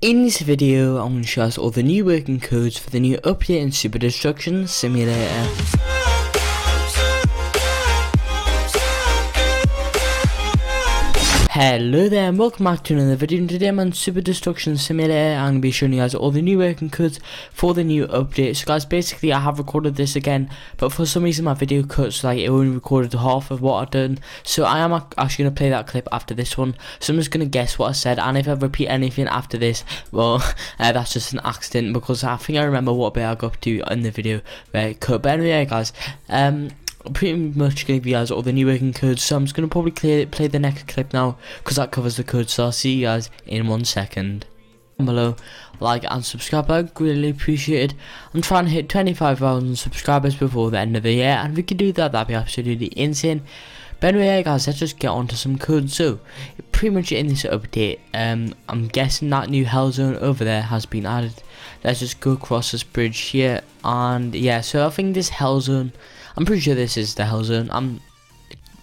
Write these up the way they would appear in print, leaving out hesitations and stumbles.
In this video, I'm going to show us all the new working codes for the new update in Super Destruction Simulator. Hello there and welcome back to another video. Today I'm on Super Destruction Simulator. I'm going to be showing you guys all the new working codes for the new update. So guys, basically I have recorded this again, but for some reason my video cut, so like it only recorded half of what I've done. So I am actually going to play that clip after this one. So I'm just going to guess what I said, and if I repeat anything after this, well, that's just an accident, because I think I remember what bit I got to in the video where it cut. But anyway guys, I'm pretty much going to give you guys all the new working codes, so I'm just going to probably play the next clip now, because that covers the code, so I'll see you guys in 1 second. Below, like and subscribe, I really appreciate it. I'm trying to hit 25,000 subscribers before the end of the year, and if we could do that, that'd be absolutely insane. But anyway guys, let's just get on to some codes. So pretty much in this update, I'm guessing that new hell zone over there has been added. Let's just go across this bridge here, and yeah, so I think this hell zone, I'm pretty sure this is the hell zone.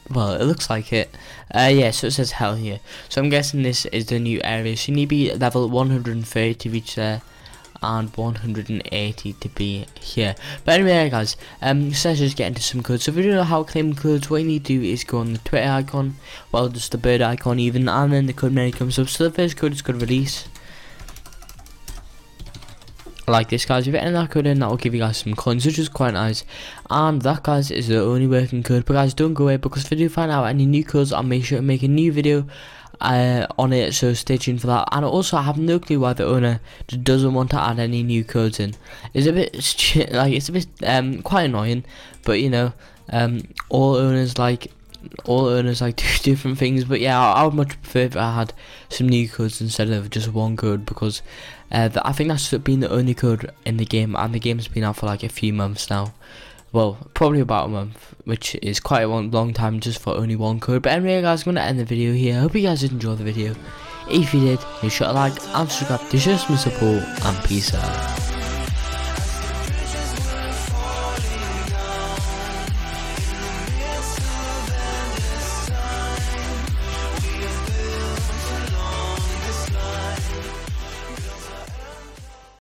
Well, it looks like it. Yeah, so it says hell here. So I'm guessing this is the new area. So you need to be level 130 to reach there, and 180 to be here. But anyway guys, so let's just get into some codes. So if you don't know how to claim codes, what you need to do is go on the Twitter icon, well, just the bird icon even, and then the code menu comes up. So the first code is called release. Like this guys, if you enter that code in, that will give you guys some coins, which is quite nice. And that guys is the only working code, but guys, don't go away, because if you do find out any new codes, I'll make sure to make a new video on it, so stay tuned for that. And also, I have no clue why the owner doesn't want to add any new codes in. It's a bit quite annoying, but you know, all owners like do different things. But yeah, I would much prefer if I had some new codes instead of just one code, because I think that's been the only code in the game, and the game's been out for like a few months now, well, probably about a month, which is quite a long time just for only one code. But anyway guys, I'm going to end the video here. I hope you guys did enjoy the video. If you did, make sure to like and subscribe to show some support, and peace out.